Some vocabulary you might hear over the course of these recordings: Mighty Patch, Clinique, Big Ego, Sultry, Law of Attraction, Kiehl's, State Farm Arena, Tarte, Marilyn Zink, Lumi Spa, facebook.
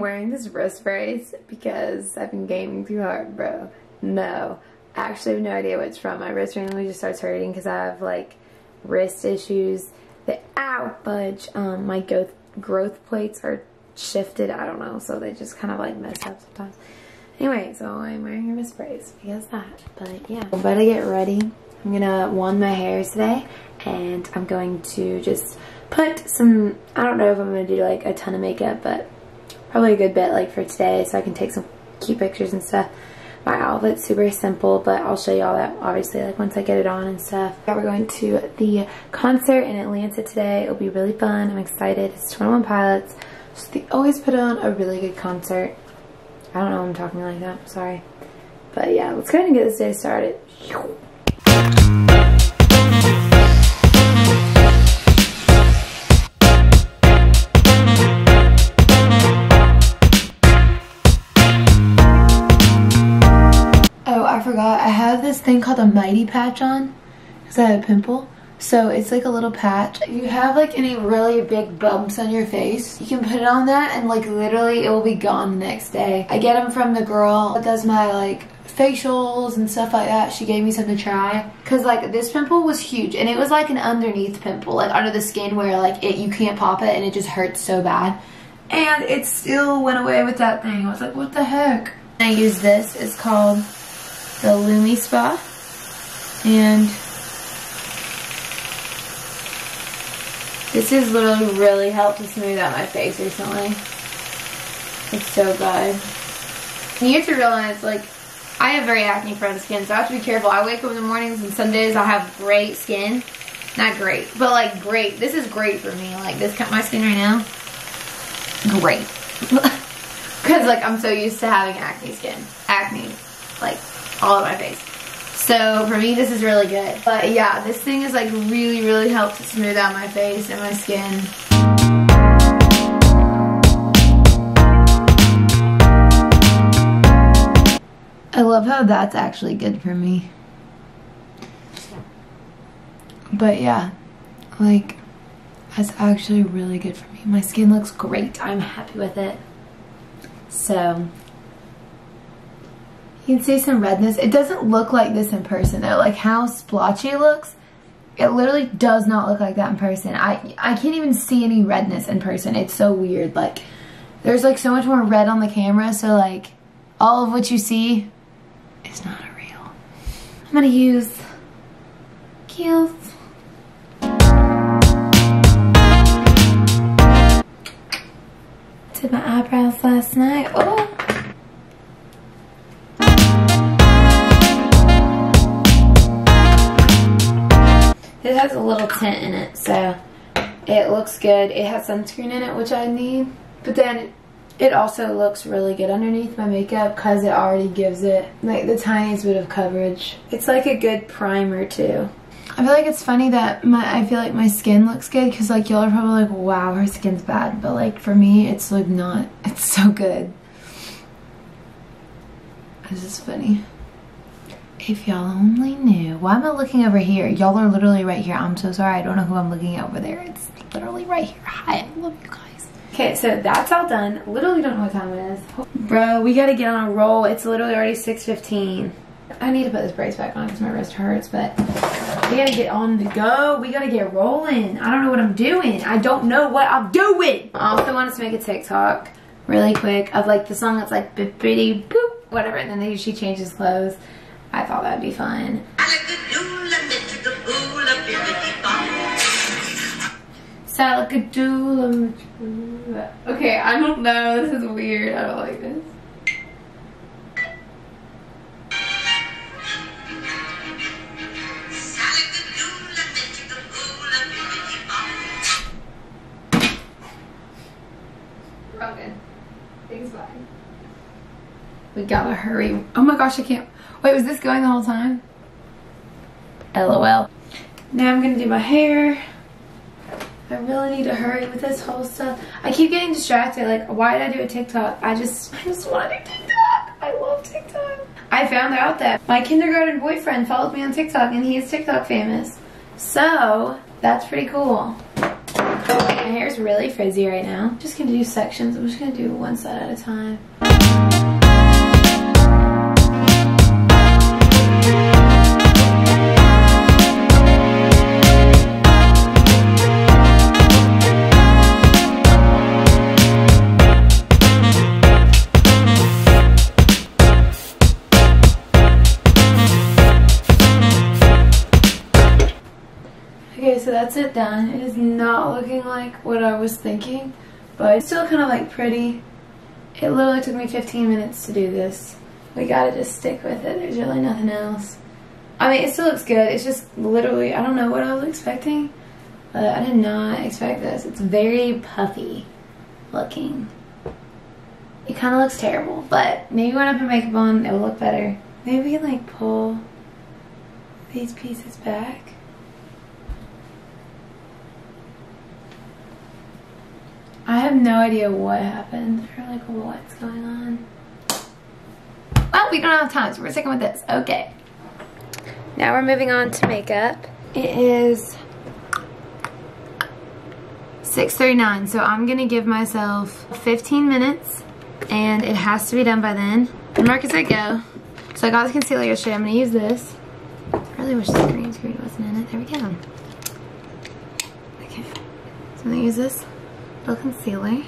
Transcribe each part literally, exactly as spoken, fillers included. I'm wearing this wrist brace because I've been gaming too hard, bro. No. I actually have no idea what it's from. My wrist randomly just starts hurting because I have like wrist issues. The ow budge, um, my growth, growth plates are shifted. I don't know, so they just kind of like mess up sometimes. Anyway, so I'm wearing a wrist brace because that, but yeah. I'm about to get ready. I'm gonna wand my hair today and I'm going to just put some, I don't know if I'm gonna do like a ton of makeup, but probably a good bit like for today so I can take some cute pictures and stuff. My outfit's super simple, but I'll show you all that obviously like once I get it on and stuff. Yeah, we're going to the concert in Atlanta today. It'll be really fun. I'm excited. It's Twenty One Pilots. So they always put on a really good concert. I don't know why I'm talking like that. I'm sorry. But yeah, let's go ahead and get this day started. I forgot I have this thing called a Mighty Patch on because I had a pimple, so it's like a little patch. If you have like any really big bumps on your face, you can put it on that and like literally it will be gone the next day. I get them from the girl that does my like facials and stuff like that. She gave me some to try because like this pimple was huge and it was like an underneath pimple, like under the skin where like it you can't pop it and it just hurts so bad, and it still went away with that thing. I was like, what the heck. I use this. It's called the Lumi Spa, and this has literally really helped to smooth out my face recently. It's so good. And you have to realize, like, I have very acne prone skin, so I have to be careful. I wake up in the mornings and some days I have great skin. Not great, but like great. This is great for me. Like this, my skin right now, great. Because like I'm so used to having acne skin, acne, like. All of my face. So for me this is really good. But yeah, this thing has like really really helped to smooth out my face and my skin. I love how that's actually good for me. But yeah, like that's actually really good for me. My skin looks great. I'm happy with it. So you can see some redness. It doesn't look like this in person though. Like how splotchy it looks, it literally does not look like that in person. I, I can't even see any redness in person. It's so weird. Like there's like so much more red on the camera, so like all of what you see is not real. I'm gonna use Kiehl's. Did my eyebrows last night. Oh! It has a little tint in it, so it looks good. It has sunscreen in it, which I need. But then it also looks really good underneath my makeup because it already gives it like the tiniest bit of coverage. It's like a good primer too. I feel like it's funny that my I feel like my skin looks good because like y'all are probably like, wow, her skin's bad. But like for me, it's like not. It's so good. This is funny. If y'all only knew. Why am I looking over here? Y'all are literally right here. I'm so sorry. I don't know who I'm looking at over there. It's literally right here. Hi. I love you guys. Okay, so that's all done. Literally don't know what time it is. Bro, we gotta get on a roll. It's literally already six fifteen. I need to put this brace back on because my wrist hurts, but we gotta get on the go. We gotta get rolling. I don't know what I'm doing. I don't know what I'm doing. I also wanted to make a TikTok really quick of like the song that's like bippity boop, whatever, and then they usually change his clothes. I thought that'd be fun. Okay, I don't know. This is weird. I don't like this. Broken. Things fine. We gotta hurry. Oh my gosh, I can't. Wait, was this going the whole time? L O L. Now I'm gonna do my hair. I really need to hurry with this whole stuff. I keep getting distracted. Like, why did I do a TikTok? I just, I just want to do TikTok. I love TikTok. I found out that my kindergarten boyfriend followed me on TikTok and he is TikTok famous. So, that's pretty cool. My hair is really frizzy right now. I'm just gonna do sections. I'm just gonna do one side at a time. So that's it done. It is not looking like what I was thinking, but it's still kind of like pretty. It literally took me fifteen minutes to do this. We gotta just stick with it. There's really nothing else. I mean, it still looks good. It's just literally, I don't know what I was expecting, but I did not expect this. It's very puffy looking. It kind of looks terrible, but maybe when I put makeup on, it will look better. Maybe we can like pull these pieces back. I have no idea what happened or like what's going on. Well, we don't have time, so we're sticking with this. Okay. Now we're moving on to makeup. It is six thirty-nine, so I'm gonna give myself fifteen minutes, and it has to be done by then. And mark as I go. So I got this concealer yesterday. I'm gonna use this. I really wish the green screen wasn't in it. There we go. Okay. So I'm gonna use this little concealer.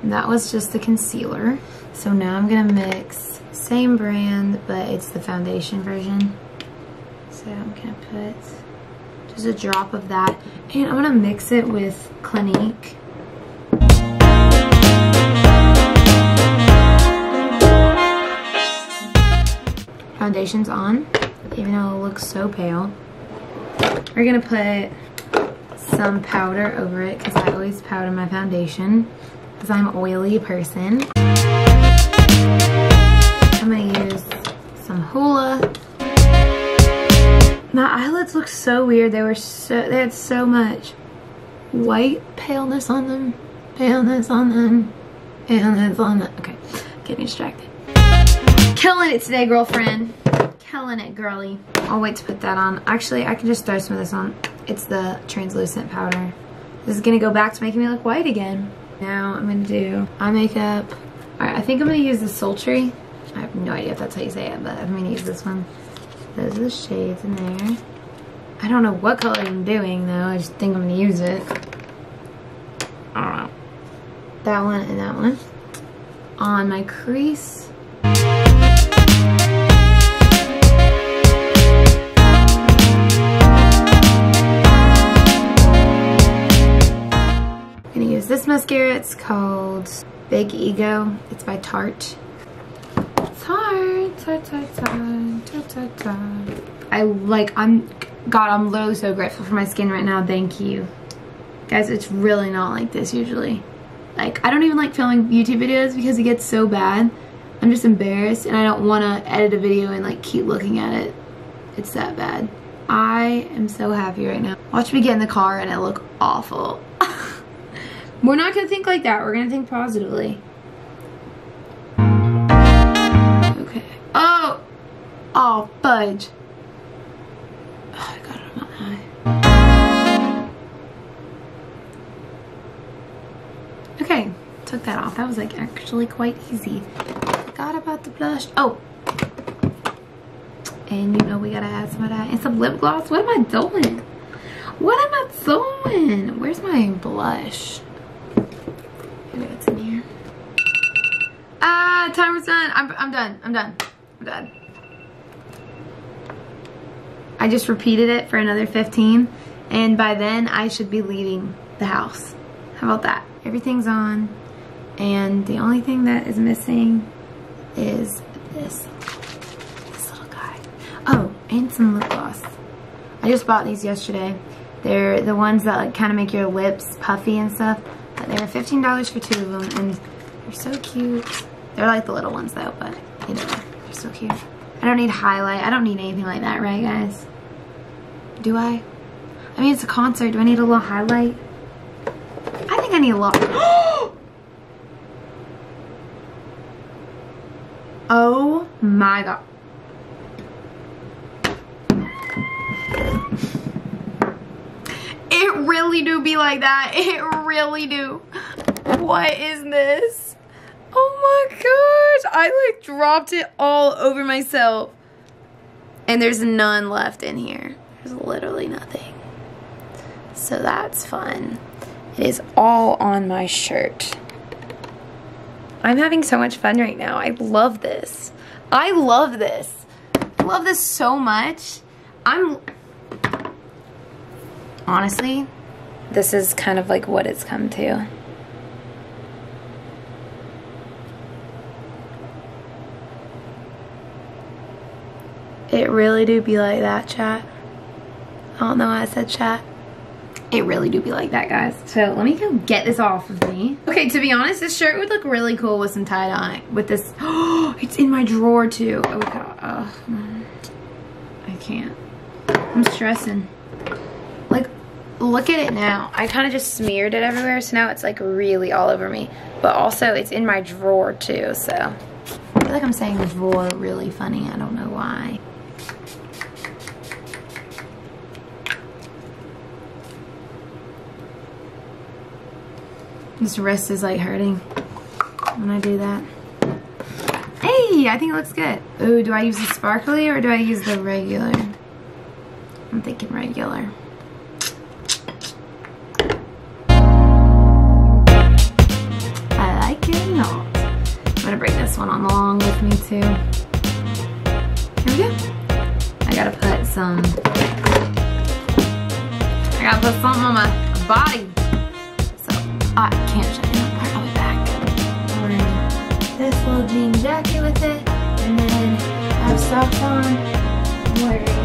And that was just the concealer. So now I'm gonna mix same brand, but it's the foundation version. So I'm gonna put just a drop of that, and I'm gonna mix it with Clinique. Foundation's on, even though it looks so pale. We're gonna put some powder over it because I always powder my foundation because I'm an oily person. I'm gonna use some Hoola. My eyelids look so weird. They were so, they had so much white paleness on them. Paleness on them. Paleness on them. Okay, getting distracted. Killing it today, girlfriend. Killing it, girly. I'll wait to put that on. Actually, I can just throw some of this on. It's the translucent powder. This is gonna go back to making me look white again. Now I'm gonna do eye makeup. All right, I think I'm gonna use the Sultry. I have no idea if that's how you say it, but I'm gonna use this one. Those are the shades in there. I don't know what color I'm doing though. I just think I'm gonna use it. I don't know. That one and that one. On my crease. This mascara, it's called Big Ego. It's by Tarte. Tarte, Tarte, Tarte, Tarte, Tarte, Tarte. I like, I'm, God, I'm literally so grateful for my skin right now. Thank you. Guys, it's really not like this usually. Like, I don't even like filming YouTube videos because it gets so bad. I'm just embarrassed and I don't want to edit a video and like keep looking at it. It's that bad. I am so happy right now. Watch me get in the car and I look awful. We're not gonna think like that. We're gonna think positively. Okay. Oh! Oh, fudge. Oh, I got it on my eye. Okay, took that off. That was like actually quite easy. Forgot about the blush. Oh! And you know we gotta add some of that. And some lip gloss. What am I doing? What am I doing? Where's my blush? It's in here. Ah, timer's done. I'm, I'm done. I'm done. I'm done. I just repeated it for another fifteen, and by then I should be leaving the house. How about that? Everything's on, and the only thing that is missing is this, this little guy. Oh, and some lip gloss. I just bought these yesterday. They're the ones that like, kind of make your lips puffy and stuff. They were fifteen dollars for two of them, and they're so cute. They're like the little ones, though, but you know, they're so cute. I don't need highlight. I don't need anything like that, right, guys? Do I? I mean, it's a concert. Do I need a little highlight? I think I need a lot. Oh, my God. really do be like that. It really do. What is this? Oh my gosh. I like dropped it all over myself. And there's none left in here. There's literally nothing. So that's fun. It is all on my shirt. I'm having so much fun right now. I love this. I love this. I love this so much. I'm... Honestly, this is kind of like what it's come to. It really do be like that, chat. I don't know why I said chat. It really do be like that, guys. So let me go get this off of me. Okay, to be honest, this shirt would look really cool with some tie dye on it. With this, oh, it's in my drawer too. Oh God, oh, I can't. I'm stressing. Like, look at it now. I kind of just smeared it everywhere, so now it's like really all over me. But also, it's in my drawer too. So I feel like I'm saying drawer really funny. I don't know why. This wrist is like hurting when I do that. Hey, I think it looks good. Ooh, do I use the sparkly or do I use the regular? I'm thinking regular. I like it or not. I'm gonna bring this one on along with me too. Here we go. I gotta put some, I gotta put something on my body. I can't shut it up. I'll be back. I'm wearing this little jean jacket with it, and then I have socks on. I'm wearing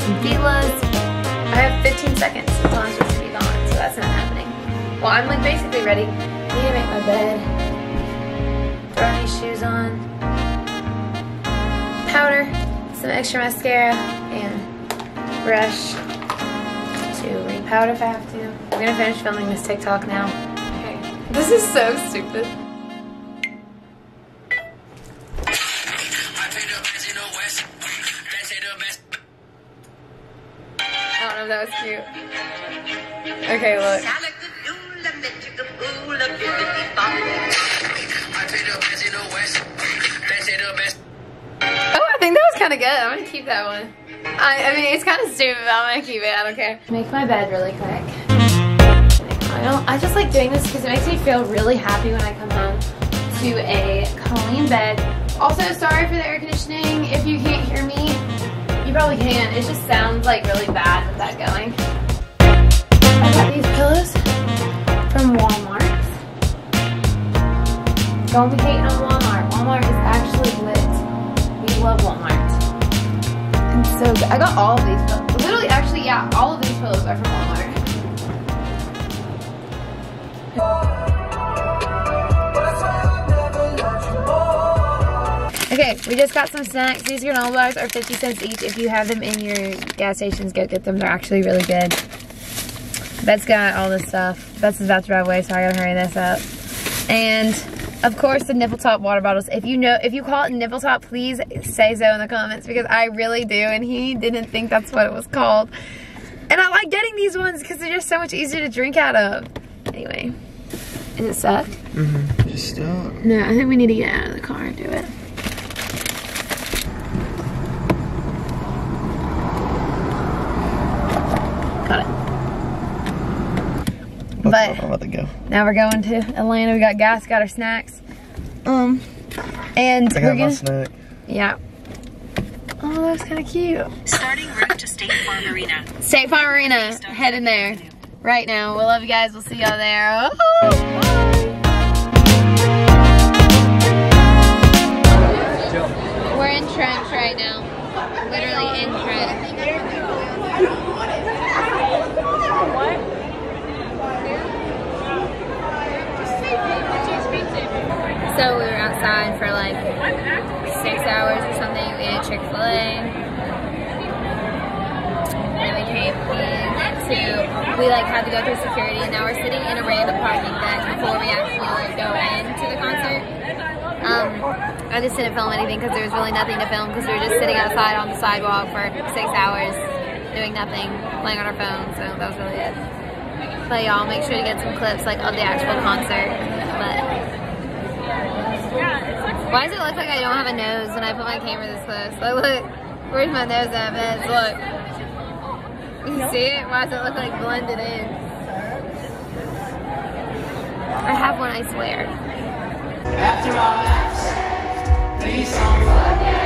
some Kiehl's. I have fifteen seconds until I'm supposed to be gone, so that's not happening. Well, I'm like basically ready. I need to make my bed. Throw any shoes on. Powder, some extra mascara, and brush to repowder if I have to. I'm gonna finish filming this TikTok now. Okay. This is so stupid. I don't know if that was cute. Okay, look. Oh, I think that was kind of good. I'm gonna keep that one. I, I mean, it's kind of stupid, but I'm gonna keep it. I don't care. Make my bed really quick. I don't, I just like doing this because it makes me feel really happy when I come home to a clean bed. Also, sorry for the air conditioning. If you can't hear me, you probably can. It just sounds like really bad with that going. I got these pillows from Walmart. Don't be hating on Walmart. Walmart is actually lit. We love Walmart. It's so good. I got all of these pillows. Literally, actually, yeah, all of these pillows are from Walmart. Okay, we just got some snacks. These granola bars are fifty cents each. If you have them in your gas stations, go get them. They're actually really good. Beth's got all this stuff. Beth's about to drive away, so I gotta hurry this up. And of course, the nipple top water bottles. If you know, if you call it nipple top, please say so in the comments because I really do. And he didn't think that's what it was called. And I like getting these ones because they're just so much easier to drink out of. Anyway. Is it stuck? Mm-hmm. Just stop. No, I think we need to get out of the car and do it. Got it. But I'm about to go. Now we're going to Atlanta. We got gas, got our snacks. Um, and I got my snack. Yeah. Oh, that was kind of cute. Starting route to State Farm Arena. State Farm Arena. Head in there. Right now. We love you guys. We'll see y'all there. Oh, bye. We're in trench right now. Literally in trench. So we were outside for like six hours or something. We ate Chick-fil-A. And we came in to, we like had to go through security, and now we're sitting in a random parking deck before we actually like go into the concert. Um, I just didn't film anything because there was really nothing to film because we were just sitting outside on the sidewalk for six hours. doing nothing, playing on our phones, so that was really it. But y'all, make sure to get some clips like of the actual concert. But why does it look like I don't have a nose when I put my camera this close? Like, look, where's my nose at, Mez? Look. You see it? Why does it look like blended in? I have one, I swear. After all that, please don't forget.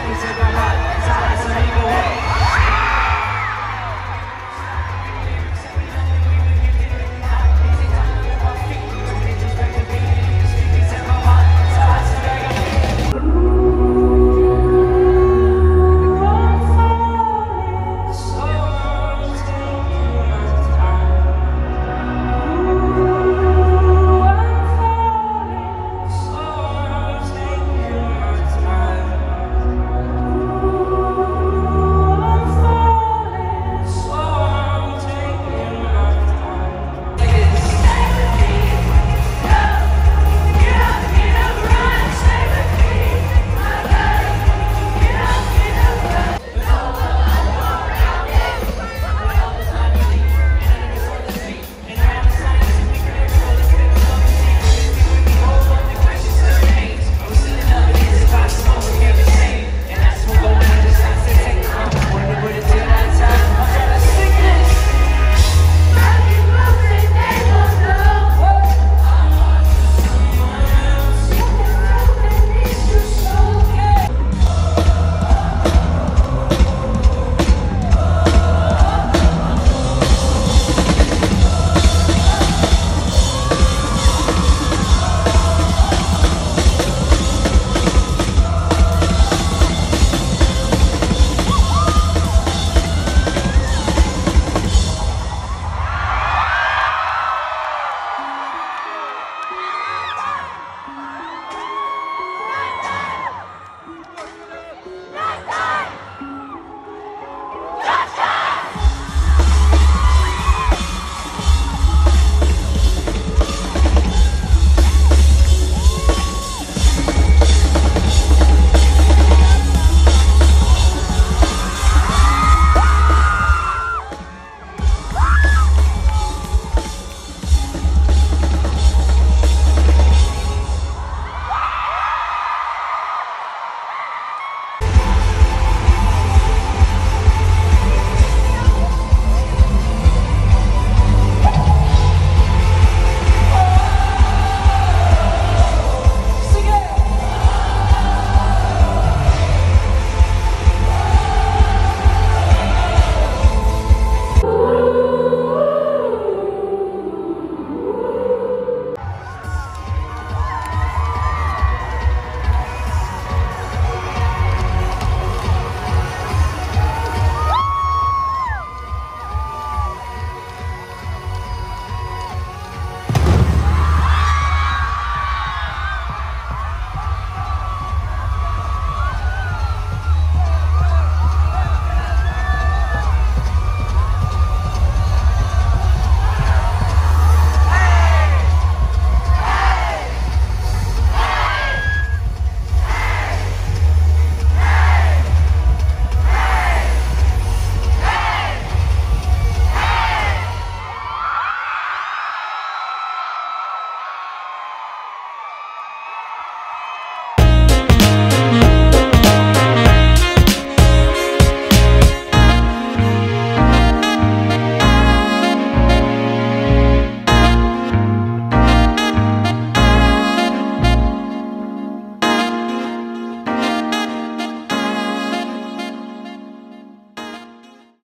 It's in my heart, it's out, it's not even way.